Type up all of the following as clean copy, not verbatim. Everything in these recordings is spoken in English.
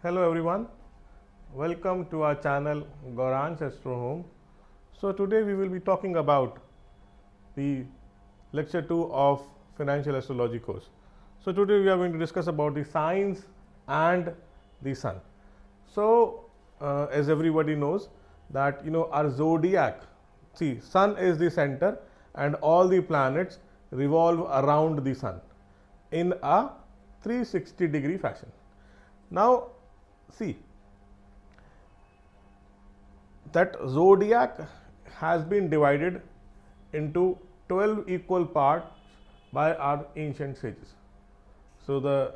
Hello everyone, welcome to our channel Gauransh Astro Home. So today we will be talking about the lecture 2 of Financial Astrology course. So today we are going to discuss about the signs and the sun. So as everybody knows that our zodiac, see, sun is the center and all the planets revolve around the sun in a 360-degree fashion. Now see, that zodiac has been divided into 12 equal parts by our ancient sages. So the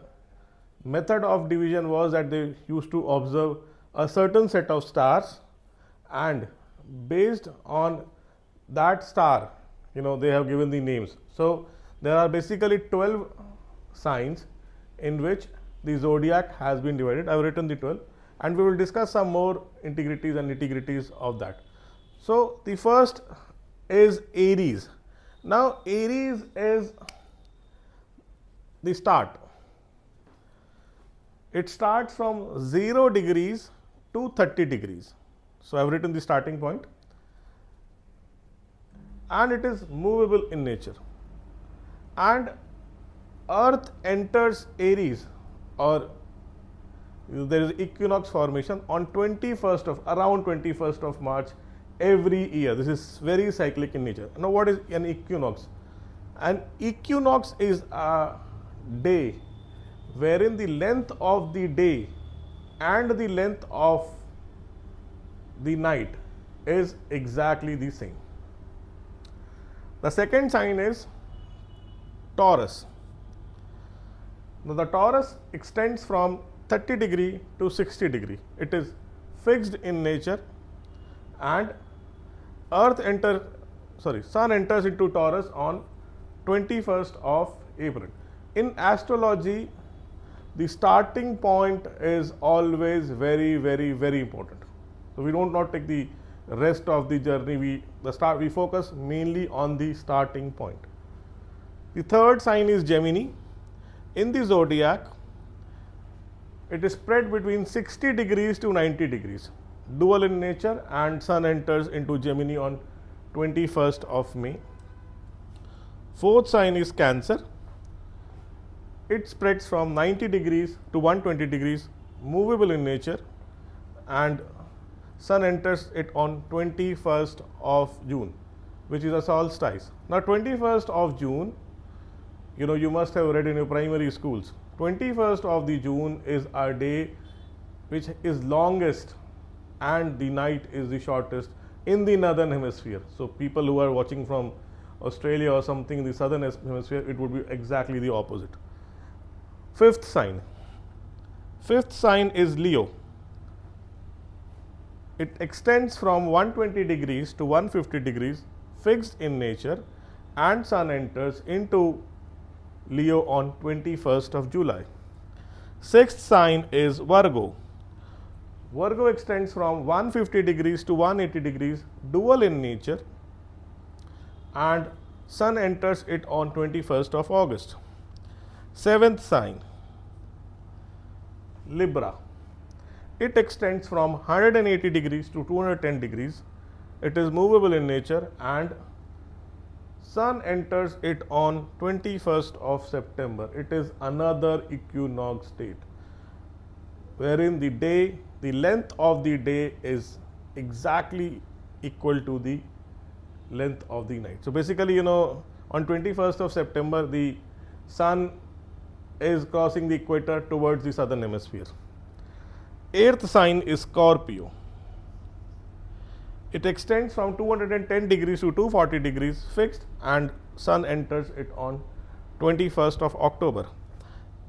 method of division was that they used to observe a certain set of stars, and based on that star, they have given the names. So there are basically 12 signs in which the zodiac has been divided. I have written the 12 and we will discuss some more integrities and nitty-gritties of that. So the first is Aries. Now Aries is the start. It starts from 0 degrees to 30 degrees. So I have written the starting point, and it is movable in nature, and Earth enters Aries, or there is equinox formation on around 21st of March every year. This is very cyclic in nature. Now what is an equinox? An equinox is a day wherein the length of the day and the length of the night is exactly the same. The second sign is Taurus. Now the Taurus extends from 30 degree to 60 degree. It is fixed in nature, and Sun enters into Taurus on 21st of April. In astrology, the starting point is always very, very, very important. So we don't take the rest of the journey. We focus mainly on the starting point. The third sign is Gemini. In the zodiac, it is spread between 60 degrees to 90 degrees, dual in nature, and Sun enters into Gemini on 21st of May. Fourth sign is Cancer. It spreads from 90 degrees to 120 degrees, movable in nature, and Sun enters it on 21st of June, which is a solstice. Now 21st of June, you must have read in your primary schools, 21st of the June is a day which is longest and the night is the shortest in the northern hemisphere. So people who are watching from Australia or something in the southern hemisphere, it would be exactly the opposite. Fifth sign is Leo. It extends from 120 degrees to 150 degrees, fixed in nature, and Sun enters into Leo on 21st of July. Sixth sign is Virgo. Virgo extends from 150 degrees to 180 degrees, dual in nature, and Sun enters it on 21st of August. Seventh sign, Libra. It extends from 180 degrees to 210 degrees. It is movable in nature, and Sun enters it on 21st of September. It is another equinox date, wherein the length of the day is exactly equal to the length of the night. So basically, on 21st of September, the Sun is crossing the equator towards the southern hemisphere. Eighth sign is Scorpio. It extends from 210 degrees to 240 degrees, fixed, and Sun enters it on 21st of October.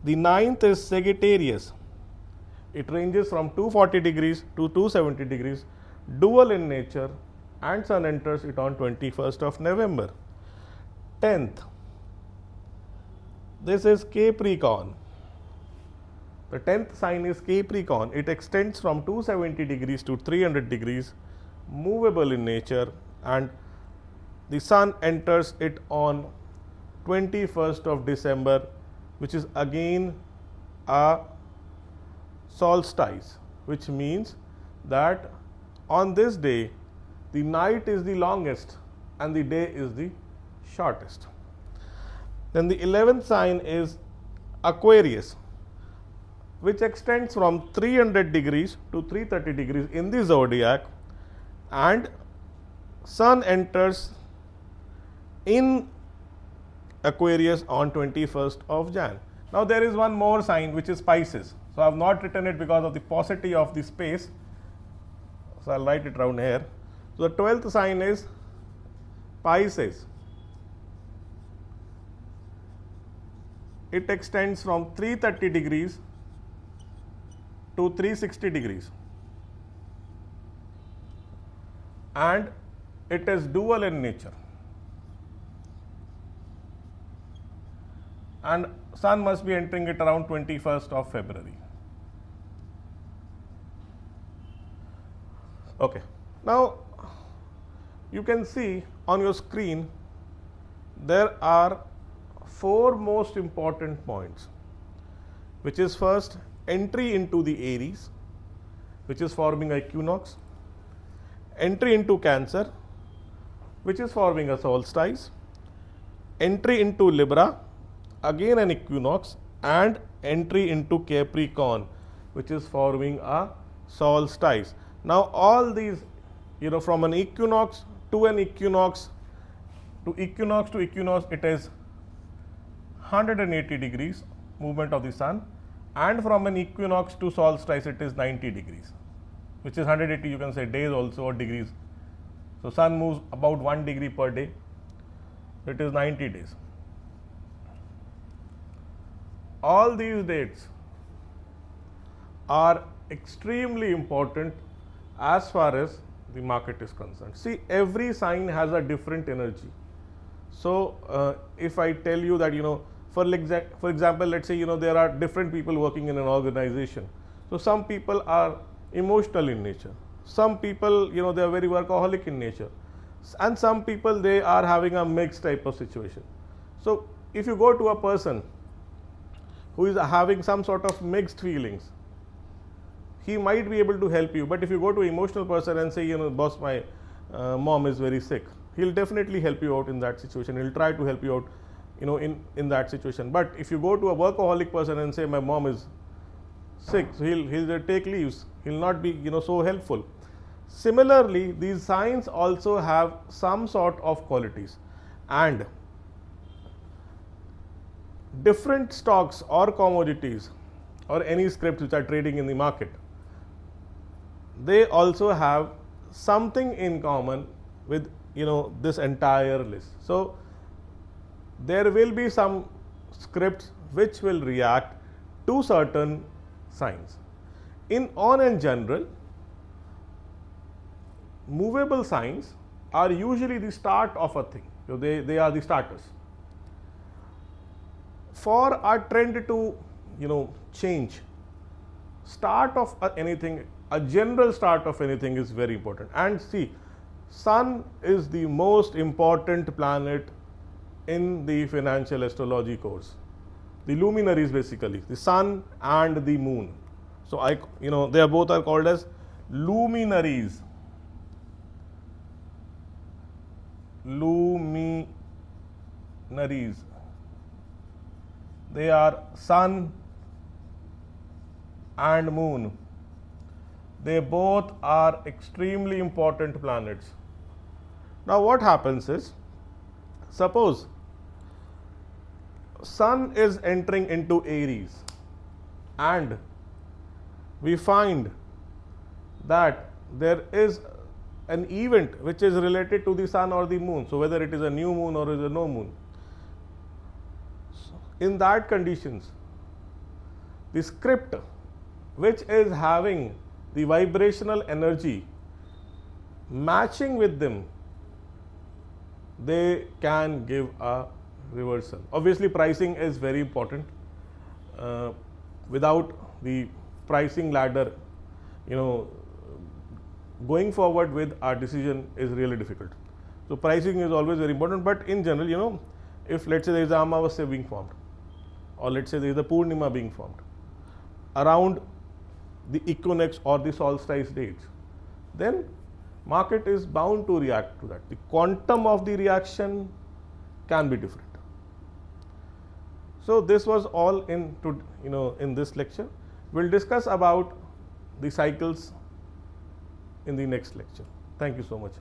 The ninth is Sagittarius. It ranges from 240 degrees to 270 degrees, dual in nature, and Sun enters it on 21st of November. 10th, this is Capricorn. The 10th sign is Capricorn. It extends from 270 degrees to 300 degrees, movable in nature, and the Sun enters it on 21st of December, which is again a solstice, which means that on this day the night is the longest and the day is the shortest. Then the 11th sign is Aquarius, which extends from 300 degrees to 330 degrees in the zodiac, and Sun enters in Aquarius on 21st of Jan. Now there is one more sign which is Pisces. So I have not written it because of the paucity of the space. So I'll write it around here. So the 12th sign is Pisces. It extends from 330 degrees to 360 degrees, and it is dual in nature, and Sun must be entering it around 21st of February. Okay. Now, you can see on your screen there are four most important points, which is first entry into the Aries, which is forming an equinox, entry into Cancer, which is forming a solstice, entry into Libra, again an equinox, and entry into Capricorn, which is forming a solstice. Now all these, from an equinox to equinox to equinox, it is 180 degrees movement of the Sun, and from an equinox to solstice it is 90 degrees, which is 180, you can say, days also, or degrees. So Sun moves about 1 degree per day, it is 90 days. All these dates are extremely important as far as the market is concerned. See, every sign has a different energy. So if I tell you that, for example, let's say, there are different people working in an organization. So some people are emotional in nature. Some people, they are very workaholic in nature. And some people, they are having a mixed type of situation. So if you go to a person who is having some sort of mixed feelings, he might be able to help you. But if you go to an emotional person and say, boss, my mom is very sick, he'll definitely help you out in that situation. He'll try to help you out, in that situation. But if you go to a workaholic person and say, my mom is sick, so he'll take leaves. He'll not be, so helpful. Similarly, these signs also have some sort of qualities, and different stocks or commodities or any scripts which are trading in the market, they also have something in common with this entire list. So there will be some scripts which will react to certain signs. In general, movable signs are usually the start of a thing. So they are the starters. For a trend to change, start of anything, a general start of anything is very important. And see, Sun is the most important planet in the financial astrology course. The luminaries, basically, the Sun and the Moon. So they are both called as luminaries. Luminaries. They are Sun and Moon. They both are extremely important planets. Now what happens is, suppose Sun is entering into Aries, and we find that there is an event which is related to the Sun or the Moon. So whether it is a new moon or is a no moon. In that conditions, the script which is having the vibrational energy matching with them, they can give a reversal. Obviously, pricing is very important. Without the pricing ladder, going forward with our decision is really difficult. So pricing is always very important. But in general, if let's say there is an amavasya being formed, or let's say there is a poornima being formed, around the equinox or the solstice dates, then market is bound to react to that. The quantum of the reaction can be different. So this was all in this lecture. We'll discuss about the cycles in the next lecture. Thank you so much.